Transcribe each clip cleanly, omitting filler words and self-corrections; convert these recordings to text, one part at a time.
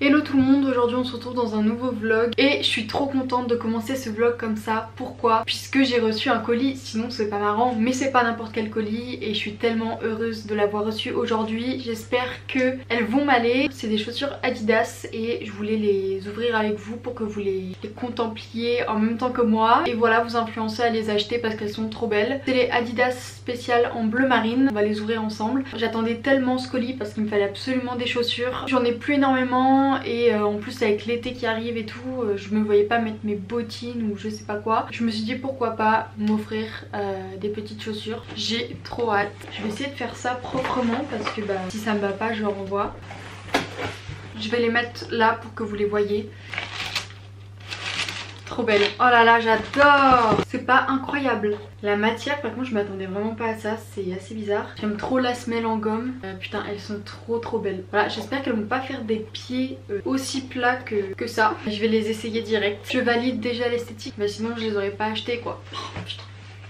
Hello tout le monde, aujourd'hui on se retrouve dans un nouveau vlog et je suis trop contente de commencer ce vlog comme ça. Pourquoi? Puisque j'ai reçu un colis, sinon c'est pas marrant, mais c'est pas n'importe quel colis et je suis tellement heureuse de l'avoir reçu aujourd'hui. J'espère qu'elles vont m'aller. C'est des chaussures Adidas et je voulais les ouvrir avec vous pour que vous les contempliez en même temps que moi et voilà, vous influencer à les acheter parce qu'elles sont trop belles. C'est les Adidas spéciales en bleu marine, on va les ouvrir ensemble. J'attendais tellement ce colis parce qu'il me fallait absolument des chaussures. J'en ai plus énormément et en plus avec l'été qui arrive et tout, je me voyais pas mettre mes bottines ou je sais pas quoi. Je me suis dit pourquoi pas m'offrir des petites chaussures. J'ai trop hâte. Je vais essayer de faire ça proprement parce que bah, si ça me va pas je renvoie. Je vais les mettre là pour que vous les voyez. Trop belle. Oh là là, j'adore. C'est pas incroyable. La matière, par contre, je m'attendais vraiment pas à ça. C'est assez bizarre. J'aime trop la semelle en gomme. Putain, elles sont trop belles. Voilà, j'espère qu'elles vont pas faire des pieds aussi plats que ça. Je vais les essayer direct. Je valide déjà l'esthétique. Mais sinon, je les aurais pas achetées, quoi. Oh, putain.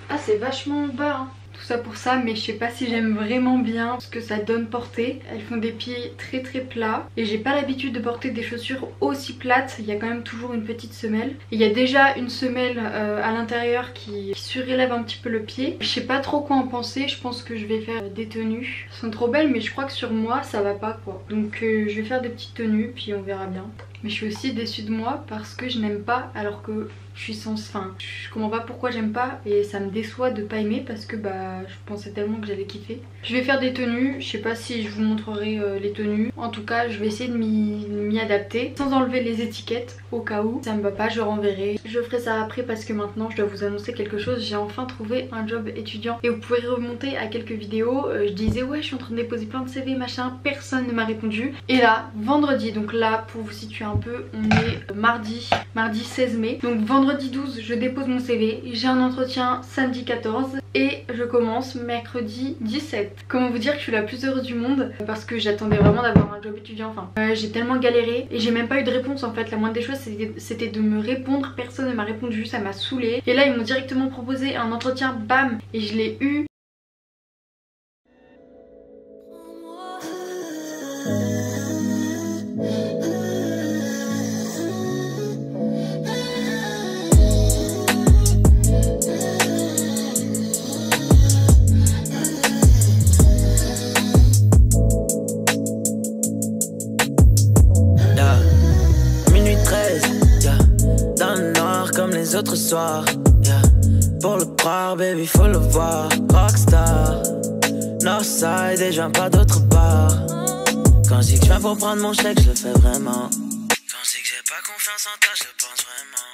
Ah, c'est vachement bas, hein. Tout ça pour ça, mais je sais pas si j'aime vraiment bien ce que ça donne porter. Elles font des pieds très plats et j'ai pas l'habitude de porter des chaussures aussi plates. Il y a quand même toujours une petite semelle. Il y a déjà une semelle à l'intérieur qui surélève un petit peu le pied. Je sais pas trop quoi en penser. Je pense que je vais faire des tenues. Elles sont trop belles mais je crois que sur moi ça va pas quoi. Donc je vais faire des petites tenues puis on verra bien. Mais je suis aussi déçue de moi parce que je n'aime pas alors que je suis sans fin. Je comprends pas pourquoi j'aime pas et ça me déçoit de pas aimer parce que bah je pensais tellement que j'allais kiffer. Je vais faire des tenues, je sais pas si je vous montrerai les tenues. En tout cas je vais essayer de m'y adapter sans enlever les étiquettes au cas où. Ça me va pas, je renverrai. Je ferai ça après parce que maintenant je dois vous annoncer quelque chose. J'ai enfin trouvé un job étudiant et vous pouvez remonter à quelques vidéos. Je disais ouais je suis en train de déposer plein de CV machin, personne ne m'a répondu. Et là vendredi, donc là pour vous situer un peu, on est mardi 16 mai. Donc vendredi 12 je dépose mon CV, j'ai un entretien samedi 14 et je commence mercredi 17. Comment vous dire que je suis la plus heureuse du monde parce que j'attendais vraiment d'avoir un job étudiant. Enfin j'ai tellement galéré et j'ai même pas eu de réponse en fait. La moindre des choses c'était de me répondre, personne ne m'a répondu, ça m'a saoulée. Et là ils m'ont directement proposé un entretien, bam, et je l'ai eu. Autre soir, yeah. Pour le croire, baby, faut le voir. Rockstar, Northside, et je viens pas d'autre part. Quand je dis que je viens pour prendre mon chèque, je le fais vraiment. Quand je dis que j'ai pas confiance en toi, je le pense vraiment.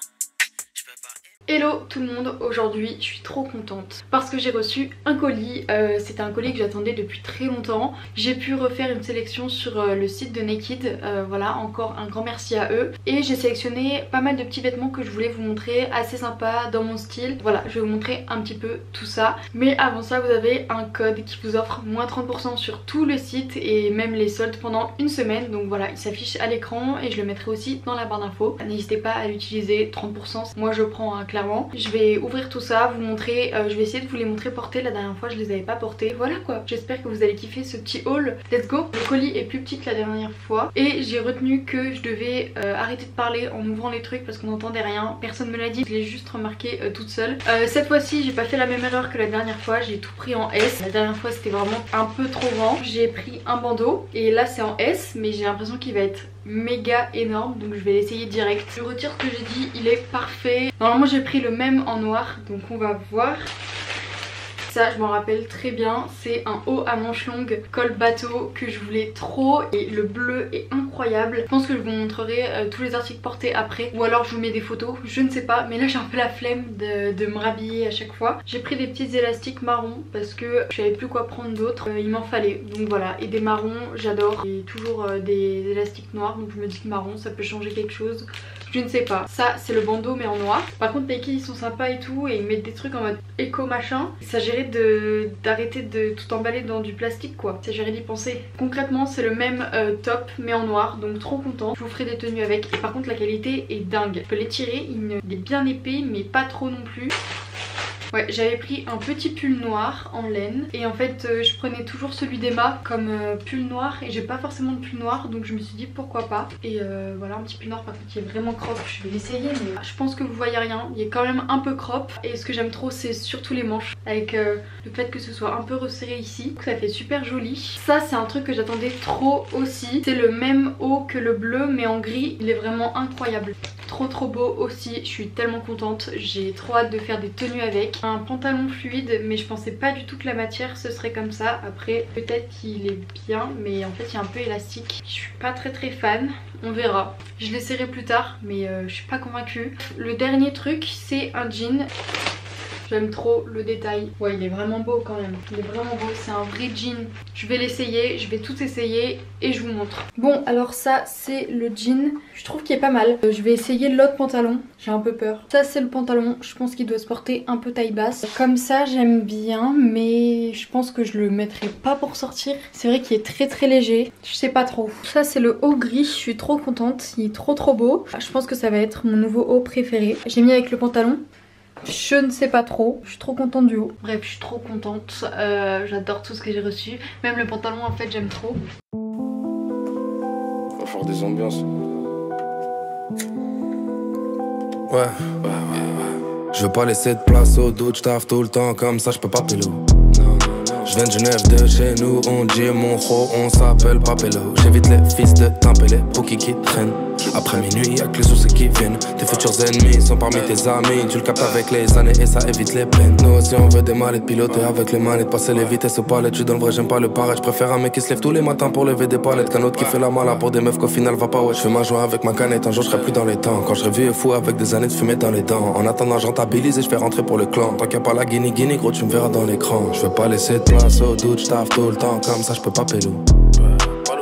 Hello tout le monde, aujourd'hui je suis trop contente parce que j'ai reçu un colis, c'était un colis que j'attendais depuis très longtemps. J'ai pu refaire une sélection sur le site de NA-KD, voilà, encore un grand merci à eux. Et j'ai sélectionné pas mal de petits vêtements que je voulais vous montrer, assez sympa dans mon style. Voilà, je vais vous montrer un petit peu tout ça. Mais avant ça vous avez un code qui vous offre moins 30% sur tout le site et même les soldes pendant une semaine. Donc voilà, il s'affiche à l'écran et je le mettrai aussi dans la barre d'infos. N'hésitez pas à l'utiliser, 30%, moi je prends un clair. Je vais ouvrir tout ça, vous montrer, je vais essayer de vous les montrer portés, la dernière fois je les avais pas portés. Voilà quoi, j'espère que vous allez kiffer ce petit haul, let's go. Le colis est plus petit que la dernière fois et j'ai retenu que je devais arrêter de parler en ouvrant les trucs parce qu'on n'entendait rien, personne me l'a dit, je l'ai juste remarqué toute seule. Cette fois-ci j'ai pas fait la même erreur que la dernière fois, j'ai tout pris en S, la dernière fois c'était vraiment un peu trop grand. J'ai pris un bandeau et là c'est en S mais j'ai l'impression qu'il va être méga énorme donc je vais l'essayer direct. Je retire ce que j'ai dit, il est parfait. Normalement j'ai pris le même en noir donc on va voir. Ça je m'en rappelle très bien, c'est un haut à manches longues col bateau que je voulais trop et le bleu est incroyable. Je pense que je vous montrerai tous les articles portés après ou alors je vous mets des photos, je ne sais pas, mais là j'ai un peu la flemme de me rhabiller à chaque fois. J'ai pris des petits élastiques marron parce que je savais plus quoi prendre d'autres, il m'en fallait donc voilà, et des marrons j'adore, et toujours des élastiques noirs donc je me dis que marron ça peut changer quelque chose. Je ne sais pas, ça c'est le bandeau mais en noir. Par contre les quilles ils sont sympas et tout et ils mettent des trucs en mode éco machin. Il s'agirait d'arrêter de tout emballer dans du plastique quoi, il s'agirait d'y penser. Concrètement c'est le même top mais en noir donc trop content. Je vous ferai des tenues avec et par contre la qualité est dingue. Je peux les tirer, il est bien épais mais pas trop non plus. Ouais, j'avais pris un petit pull noir en laine et en fait je prenais toujours celui d'Emma comme pull noir et j'ai pas forcément de pull noir, donc je me suis dit pourquoi pas. Et voilà, un petit pull noir par contre qui est vraiment crop, je vais l'essayer mais je pense que vous voyez rien, il est quand même un peu crop. Et ce que j'aime trop c'est surtout les manches avec le fait que ce soit un peu resserré ici, donc ça fait super joli. Ça c'est un truc que j'attendais trop aussi, c'est le même haut que le bleu mais en gris, il est vraiment incroyable. Trop beau aussi, je suis tellement contente, j'ai trop hâte de faire des tenues avec. Un pantalon fluide, mais je pensais pas du tout que la matière ce serait comme ça. Après peut-être qu'il est bien mais en fait il est un peu élastique, je suis pas très fan, on verra. Je l'essaierai plus tard mais je suis pas convaincue. Le dernier truc c'est un jean. J'aime trop le détail. Ouais, il est vraiment beau quand même. Il est vraiment beau, c'est un vrai jean. Je vais l'essayer, je vais tout essayer et je vous montre. Bon, alors ça, c'est le jean. Je trouve qu'il est pas mal. Je vais essayer l'autre pantalon. J'ai un peu peur. Ça, c'est le pantalon. Je pense qu'il doit se porter un peu taille basse. Comme ça, j'aime bien, mais je pense que je le mettrai pas pour sortir. C'est vrai qu'il est très léger. Je sais pas trop. Ça, c'est le haut gris. Je suis trop contente. Il est trop beau. Je pense que ça va être mon nouveau haut préféré. J'ai mis avec le pantalon. Je ne sais pas trop, je suis trop contente du haut. Bref, je suis trop contente, j'adore tout ce que j'ai reçu. Même le pantalon en fait, j'aime trop. Va faire des ambiances. Ouais. Je veux pas laisser de place au doute, je taffe tout le temps comme ça, je peux pas pélo. Je viens de Genève, de chez nous, on dit mon gros, on s'appelle Papello. J'évite les fils de Timpélé, pour qui traînent. Après minuit, y'a que les soucis qui viennent. Tes futurs ennemis sont parmi tes amis. Tu le captes avec les années et ça évite les plaintes. Nous aussi on veut des mallettes, piloter avec les manettes, passer les vitesses aux palettes. Tu dans le vrai, j'aime pas le paraître. Je préfère un mec qui se lève tous les matins pour lever des palettes qu'un autre qui fait la mala pour des meufs qu'au final va pas. Ouais, je fais ma joie avec ma canette. Un jour je serai plus dans les temps. Quand je rêve fou avec des années de fumée dans les dents. En attendant, je rentabilise et je fais rentrer pour le clan. Tant qu'il y a pas la Guinée, gros, tu me verras dans l'écran. Je veux pas laisser de place au doute, je taffe tout le temps comme ça, je peux pas pélo.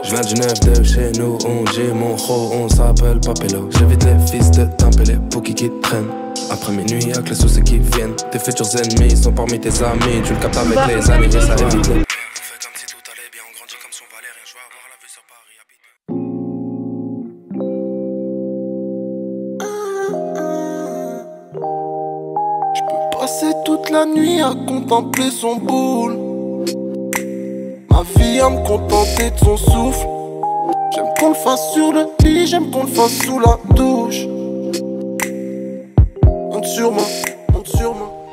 Je viens de Genève, de chez nous, on dit mon gros, on s'appelle Papello. J'évite les fils de Timpélé, pour qui traînent. Après minuit, y'a que les soucis qui viennent. Tes futurs ennemis sont parmi tes amis. Tu le captes avec les amis, ça évite les... Je peux passer toute la nuit à contempler son boule. Ma vie à me contenter de son souffle. J'aime qu'on le fasse sur le lit, j'aime qu'on le fasse sous la douche. Monte sur moi, monte sur moi.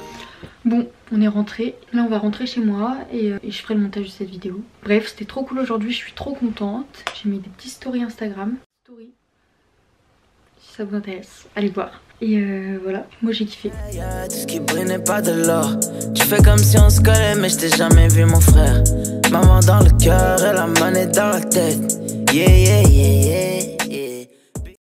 Bon, on est rentré. Là on va rentrer chez moi et je ferai le montage de cette vidéo. Bref, c'était trop cool aujourd'hui, je suis trop contente. J'ai mis des petites stories Instagram. Story, si ça vous intéresse, allez voir. Et voilà, moi j'ai kiffé. Tout ce qui brille n'est pas de l'or. Tu fais comme si on se collait mais je t'ai jamais vu mon frère. Maman dans le cœur et la monnaie dans la tête. Yeah.